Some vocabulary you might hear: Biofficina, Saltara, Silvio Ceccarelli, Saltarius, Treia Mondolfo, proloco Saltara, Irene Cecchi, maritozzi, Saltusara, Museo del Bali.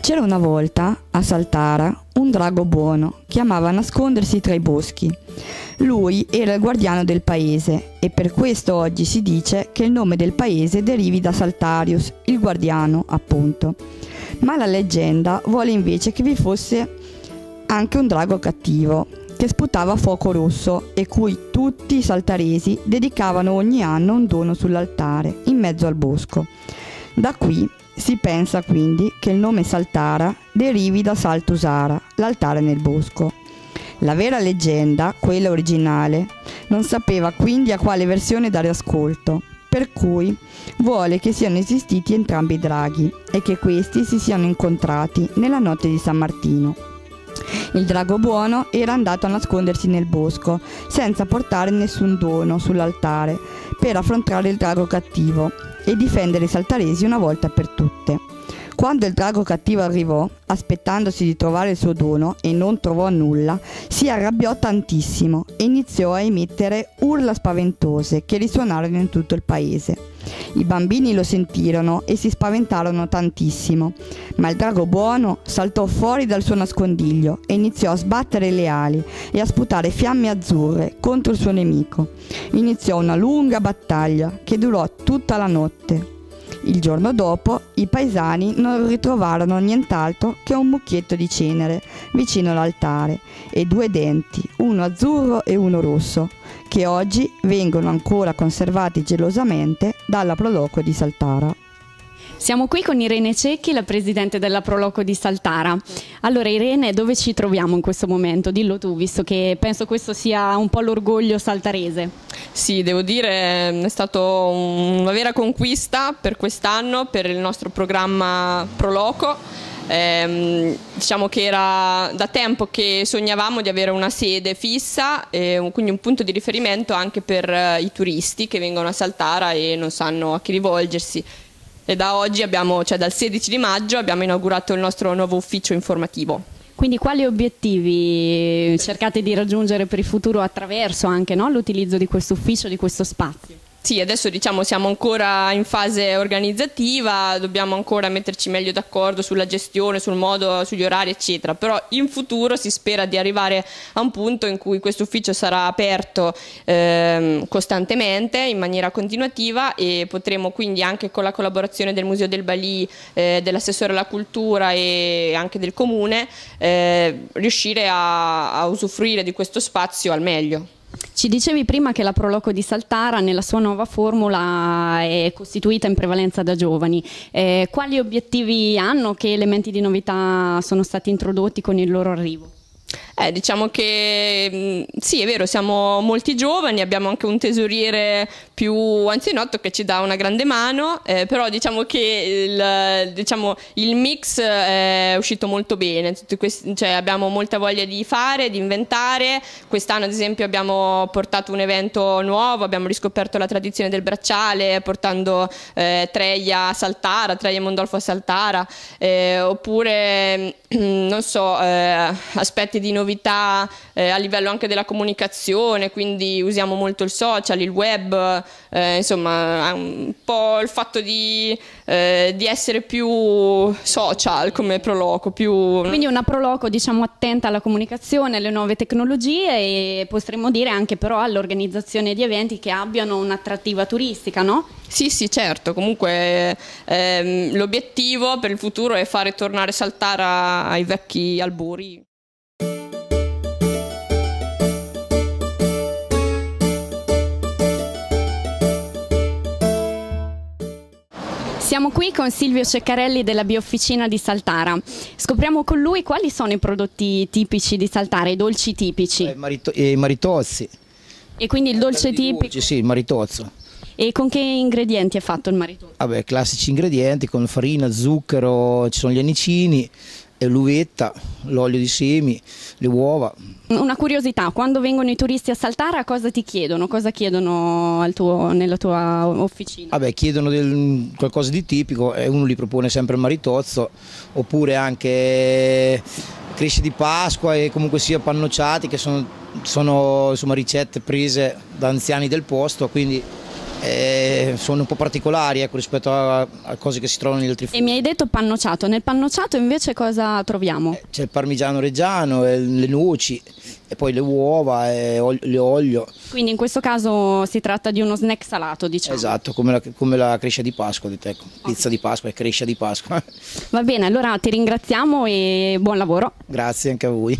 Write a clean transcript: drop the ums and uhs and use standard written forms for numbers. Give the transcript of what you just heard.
C'era una volta, a Saltara, un drago buono che amava nascondersi tra i boschi. Lui era il guardiano del paese e per questo oggi si dice che il nome del paese derivi da Saltarius, il guardiano, appunto. Ma la leggenda vuole invece che vi fosse anche un drago cattivo, che sputava fuoco rosso e cui tutti i saltaresi dedicavano ogni anno un dono sull'altare, in mezzo al bosco. Da qui si pensa quindi che il nome Saltara derivi da Saltusara, l'altare nel bosco. La vera leggenda, quella originale, non sapeva quindi a quale versione dare ascolto, per cui vuole che siano esistiti entrambi i draghi e che questi si siano incontrati nella notte di San Martino. Il drago buono era andato a nascondersi nel bosco, senza portare nessun dono sull'altare, per affrontare il drago cattivo e difendere i saltaresi una volta per tutte. Quando il drago cattivo arrivò, aspettandosi di trovare il suo dono e non trovò nulla, si arrabbiò tantissimo e iniziò a emettere urla spaventose che risuonarono in tutto il paese. I bambini lo sentirono e si spaventarono tantissimo, ma il drago buono saltò fuori dal suo nascondiglio e iniziò a sbattere le ali e a sputare fiamme azzurre contro il suo nemico. Iniziò una lunga battaglia che durò tutta la notte. Il giorno dopo i paesani non ritrovarono nient'altro che un mucchietto di cenere vicino all'altare e due denti, uno azzurro e uno rosso, che oggi vengono ancora conservati gelosamente dalla Proloco di Saltara. Siamo qui con Irene Cecchi, la presidente della Proloco di Saltara. Allora Irene, dove ci troviamo in questo momento? Dillo tu, visto che penso questo sia un po' l'orgoglio saltarese. Sì, devo dire è stata una vera conquista per quest'anno, per il nostro programma Proloco. Diciamo che era da tempo che sognavamo di avere una sede fissa e quindi un punto di riferimento anche per i turisti che vengono a Saltara e non sanno a chi rivolgersi. E da oggi abbiamo, cioè dal 16 di maggio, abbiamo inaugurato il nostro nuovo ufficio informativo. Quindi quali obiettivi cercate di raggiungere per il futuro attraverso anche l'utilizzo di questo ufficio, di questo spazio? Sì, adesso diciamo siamo ancora in fase organizzativa, dobbiamo ancora metterci meglio d'accordo sulla gestione, sul modo, sugli orari eccetera, però in futuro si spera di arrivare a un punto in cui questo ufficio sarà aperto costantemente, in maniera continuativa, e potremo quindi anche con la collaborazione del Museo del Bali, dell'assessore alla cultura e anche del comune riuscire a usufruire di questo spazio al meglio. Ci dicevi prima che la Proloco di Saltara nella sua nuova formula è costituita in prevalenza da giovani. Quali obiettivi hanno? Che elementi di novità sono stati introdotti con il loro arrivo? Diciamo che sì, è vero, siamo molti giovani, abbiamo anche un tesoriere più anzianotto che ci dà una grande mano, però diciamo che il mix è uscito molto bene. Abbiamo molta voglia di fare, di inventare. Quest'anno ad esempio abbiamo portato un evento nuovo, abbiamo riscoperto la tradizione del bracciale portando Treia a Saltara, Treia Mondolfo a Saltara, oppure non so, aspetti di novità a livello anche della comunicazione, quindi usiamo molto il social, il web, insomma un po' il fatto di essere più social come Proloco. Quindi una Proloco diciamo attenta alla comunicazione, alle nuove tecnologie e potremmo dire anche però all'organizzazione di eventi che abbiano un'attrattiva turistica, no? Sì, sì, certo, comunque l'obiettivo per il futuro è fare tornare Saltara ai vecchi albori. Siamo qui con Silvio Ceccarelli della Biofficina di Saltara. Scopriamo con lui quali sono i prodotti tipici di Saltara, i dolci tipici. I maritozzi. E quindi il dolce tipico? Sì, il maritozzo. E con che ingredienti è fatto il maritozzo? Vabbè, classici ingredienti con farina, zucchero, ci sono gli anicini, l'uvetta, l'olio di semi, le uova. Una curiosità, quando vengono i turisti a Saltara cosa ti chiedono? Cosa chiedono nella tua officina? Vabbè, chiedono qualcosa di tipico e uno gli propone sempre il maritozzo, oppure anche cresce di Pasqua e comunque sia pannocciati, che sono insomma, ricette prese da anziani del posto, quindi sono un po' particolari rispetto a cose che si trovano negli altri. E mi hai detto pannocciato, nel pannocciato invece cosa troviamo? C'è il parmigiano reggiano, le noci e poi le uova e l'olio. Quindi in questo caso si tratta di uno snack salato, diciamo. Esatto, come la crescia di Pasqua, ecco. Pizza di Pasqua e crescia di Pasqua. Va bene, allora ti ringraziamo e buon lavoro. Grazie anche a voi.